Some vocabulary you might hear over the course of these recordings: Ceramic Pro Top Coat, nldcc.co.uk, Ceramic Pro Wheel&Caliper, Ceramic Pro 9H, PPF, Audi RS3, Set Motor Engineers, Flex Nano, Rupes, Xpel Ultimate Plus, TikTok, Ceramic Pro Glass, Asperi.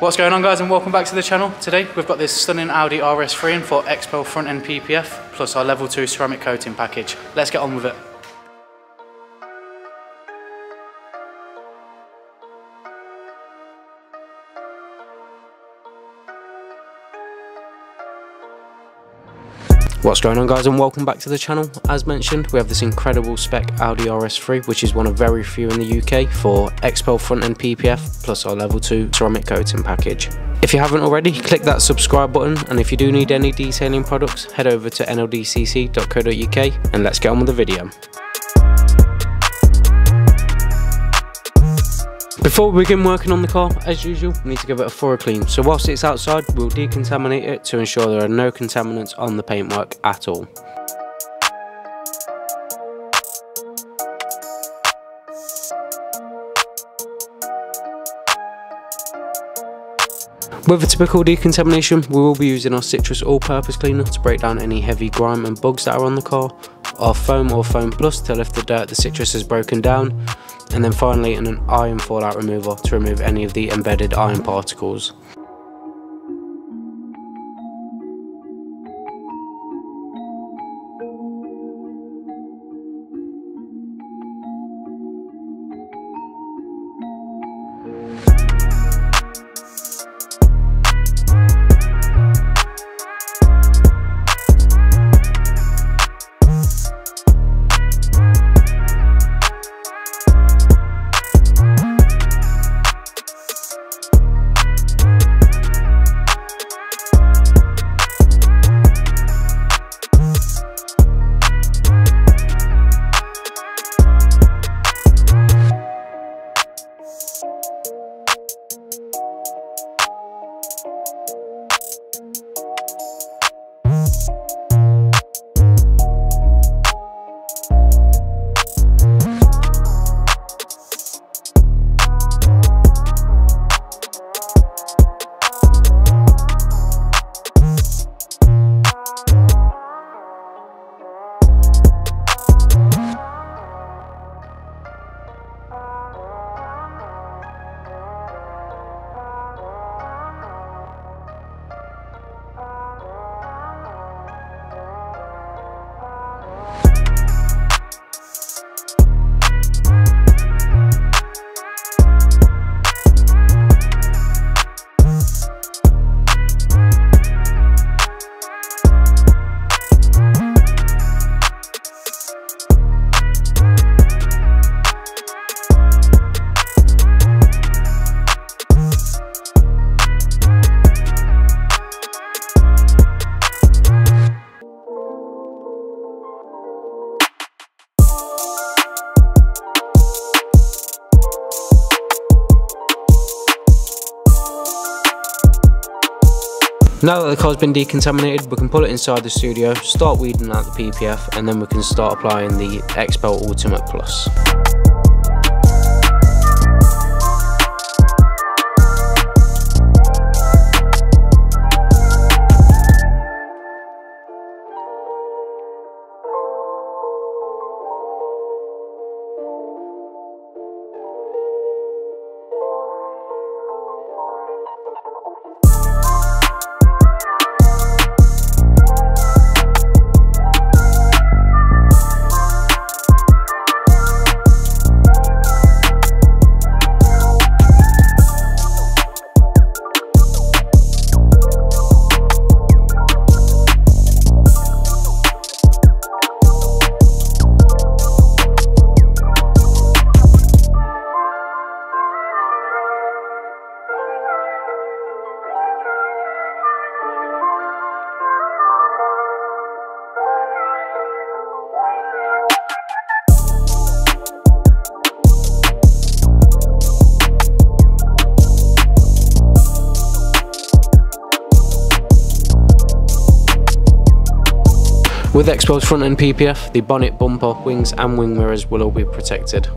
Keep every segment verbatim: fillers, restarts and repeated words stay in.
What's going on, guys, and welcome back to the channel. Today we've got this stunning Audi R S three in for Xpel front end P P F plus our level two ceramic coating package. Let's get on with it. What's going on, guys, and welcome back to the channel. As mentioned, we have this incredible spec Audi R S three, which is one of very few in the U K for Xpel front end P P F plus our level two ceramic coating package. If you haven't already, click that subscribe button, and if you do need any detailing products, head over to N L D C C dot co dot U K and let's get on with the video. Before we begin working on the car, as usual, we need to give it a thorough clean. So whilst it's outside, we'll decontaminate it to ensure there are no contaminants on the paintwork at all. With a typical decontamination, we will be using our citrus all-purpose cleaner to break down any heavy grime and bugs that are on the car, our foam or foam plus to lift the dirt the citrus has broken down, and then finally an iron fallout remover to remove any of the embedded iron particles. Now that the car's been decontaminated, we can pull it inside the studio, start weeding out the P P F, and then we can start applying the Xpel Ultimate Plus. With Xpel's front end P P F, the bonnet, bumper, wings and wing mirrors will all be protected.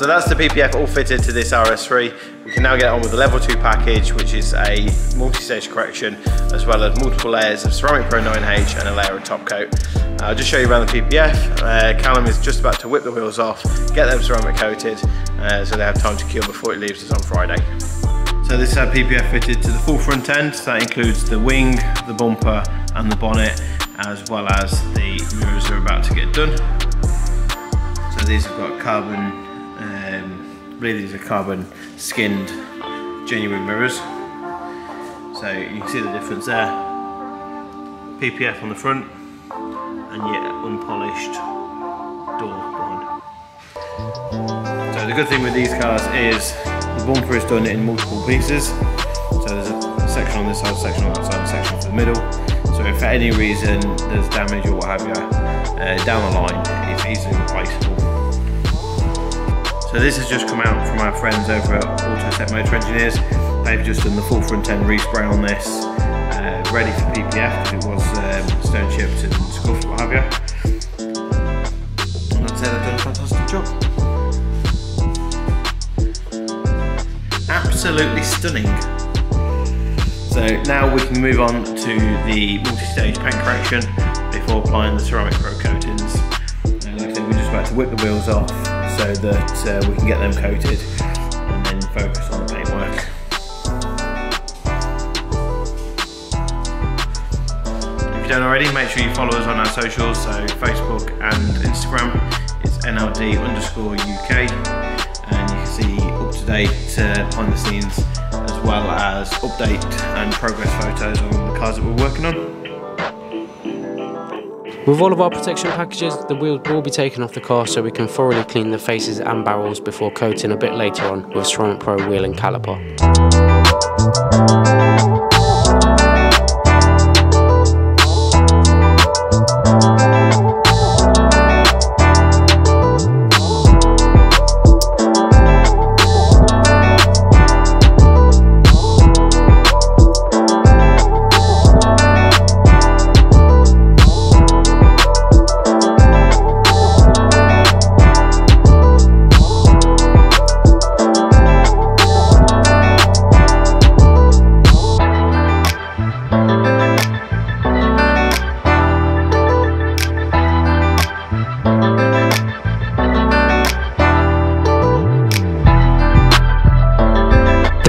So that's the P P F all fitted to this R S three. We can now get on with the level two package, which is a multi-stage correction, as well as multiple layers of Ceramic Pro nine H and a layer of top coat. I'll just show you around the P P F. Uh, Callum is just about to whip the wheels off, get them ceramic coated, uh, so they have time to cure before it leaves us on Friday. So this is our P P F fitted to the full front end, so that includes the wing, the bumper and the bonnet, as well as the mirrors are about to get done. So these have got carbon, um, I believe these are carbon skinned genuine mirrors. So you can see the difference there. P P F on the front and yet unpolished door behind. So the good thing with these cars is the bumper is done in multiple pieces, so there's a section on this side, section on that side, section for the middle. So if for any reason there's damage or what have you uh, down the line, it's easily replaceable. So this has just come out from our friends over at Auto Set Motor Engineers. They've just done the full front end respray on this, uh, ready for P P F, because it was um, stone chipped and scuffed, what have you. And I'd say they've done a fantastic job. Absolutely stunning. So now we can move on to the multi-stage paint correction before applying the ceramic pro coatings. And like I said, we're just about to whip the wheels off so that uh, we can get them coated and then focus on the paint work. If you don't already, make sure you follow us on our socials, so Facebook and Instagram. It's N L D underscore U K. And you can see up-to-date uh, behind the scenes, as well as update and progress photos on the cars that we're working on. With all of our protection packages, the wheels will be taken off the car so we can thoroughly clean the faces and barrels before coating a bit later on with Ceramic Pro Wheel and Caliper.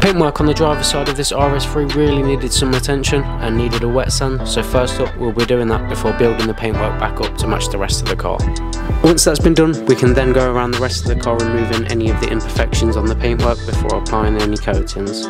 Paintwork on the driver's side of this R S three really needed some attention and needed a wet sand, so first up we'll be doing that before building the paintwork back up to match the rest of the car. Once that's been done, we can then go around the rest of the car removing any of the imperfections on the paintwork before applying any coatings.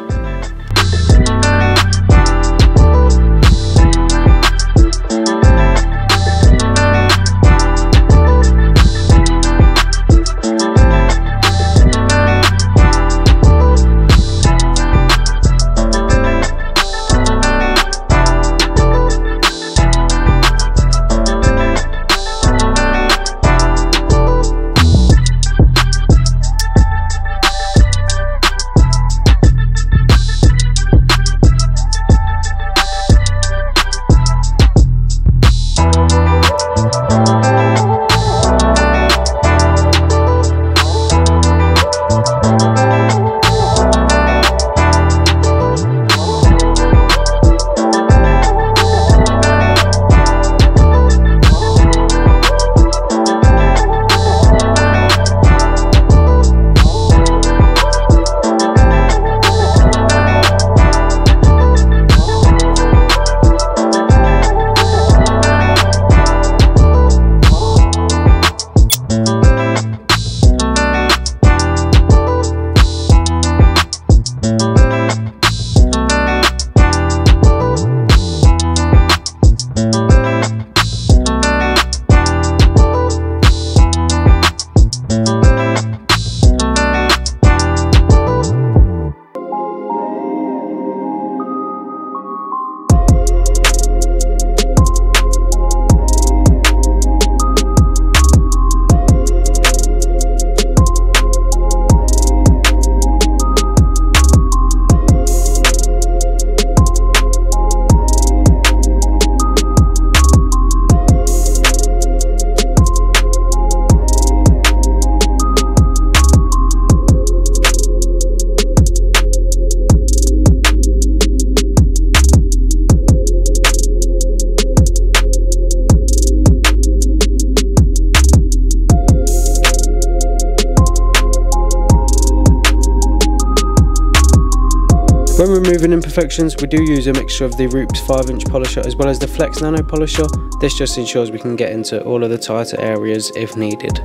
When removing imperfections, we do use a mixture of the Rupes five inch polisher as well as the Flex Nano polisher. This just ensures we can get into all of the tighter areas if needed.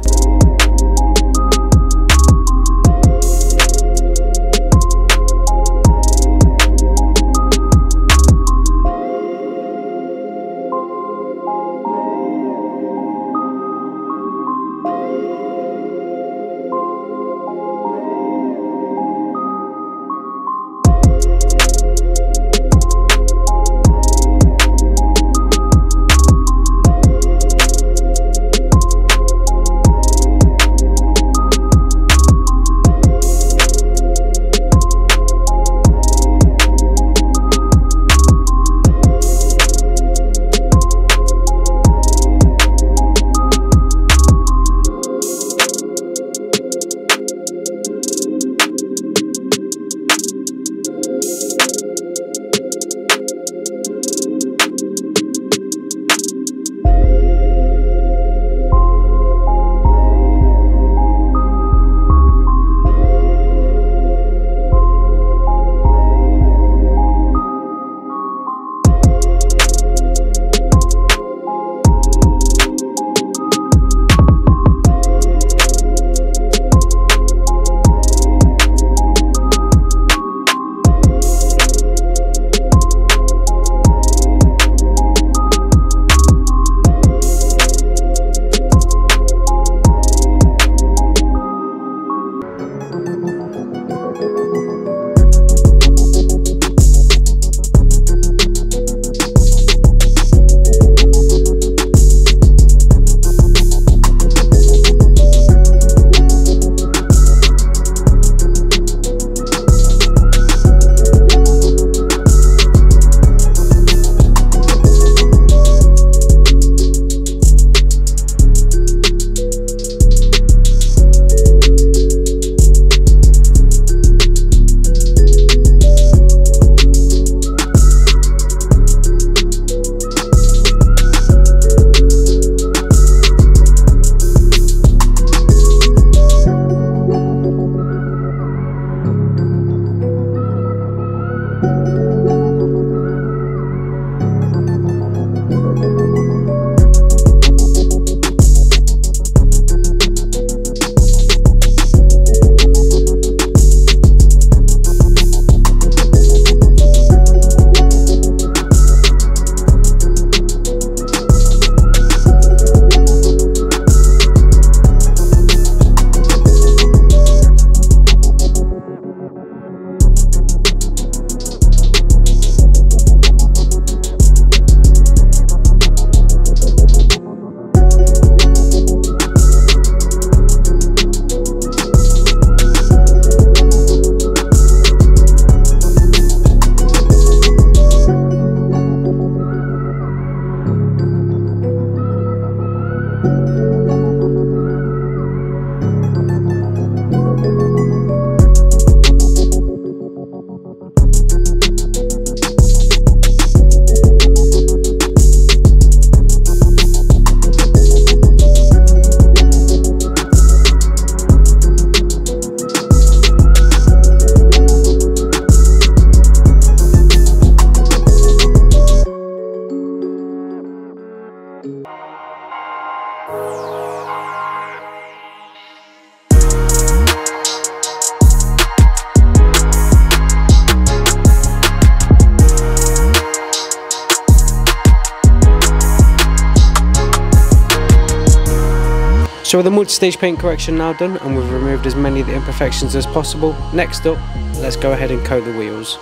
So with the multi-stage paint correction now done, and we've removed as many of the imperfections as possible, next up, let's go ahead and coat the wheels.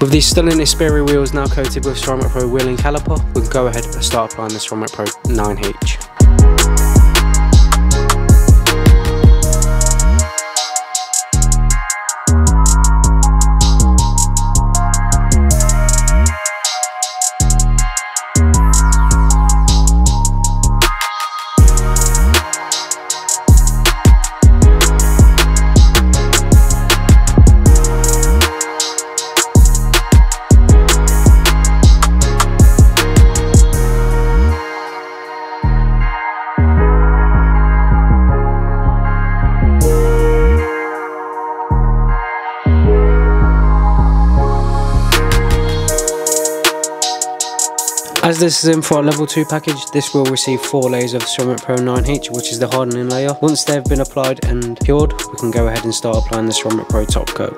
With these stunning Asperi wheels now coated with Ceramic Pro Wheel and Caliper, we can go ahead and start applying the Ceramic Pro nine H. As this is in for a level two package, this will receive four layers of Ceramic Pro nine H, which is the hardening layer. Once they've been applied and cured, we can go ahead and start applying the Ceramic Pro Top Coat.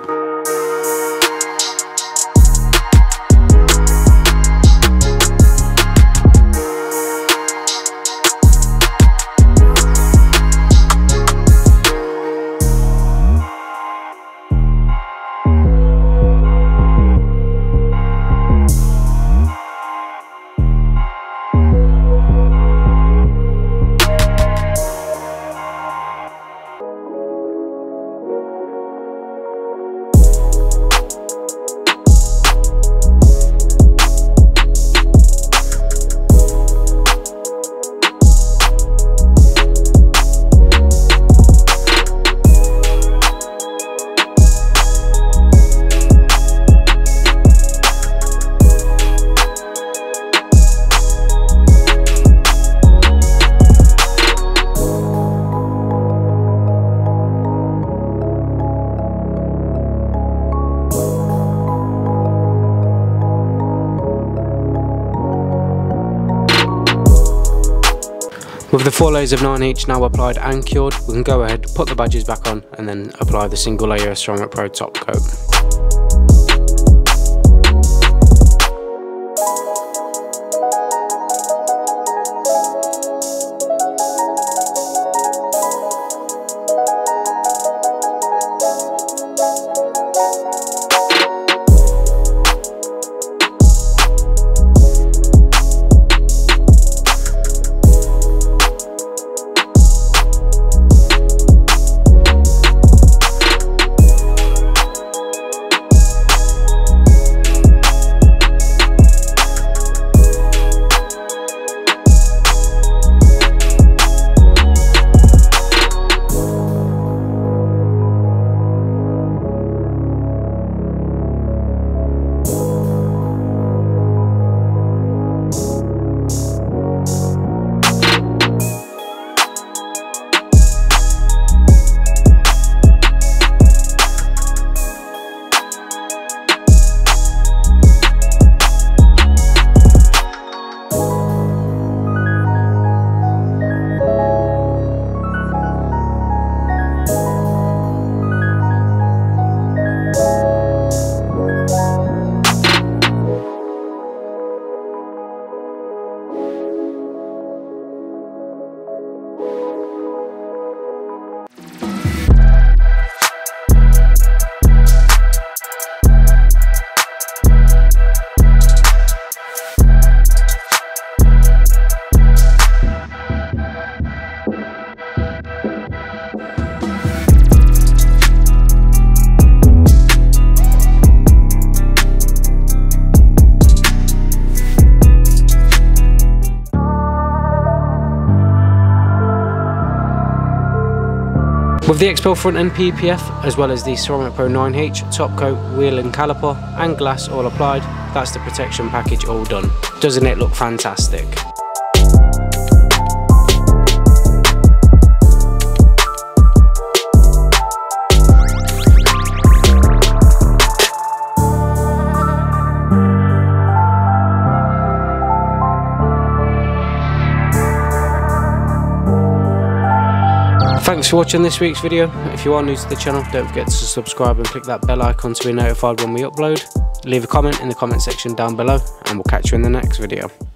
With the four layers of nine H now applied and cured, we can go ahead, put the badges back on, and then apply the single layer of Ceramic Pro Top Coat. With the Xpel front end P P F, as well as the Ceramic Pro nine H, Top Coat, Wheel and Caliper and Glass all applied, that's the protection package all done. Doesn't it look fantastic? Thanks for watching this week's video. If you are new to the channel, don't forget to subscribe and click that bell icon to be notified when we upload. Leave a comment in the comment section down below and we'll catch you in the next video.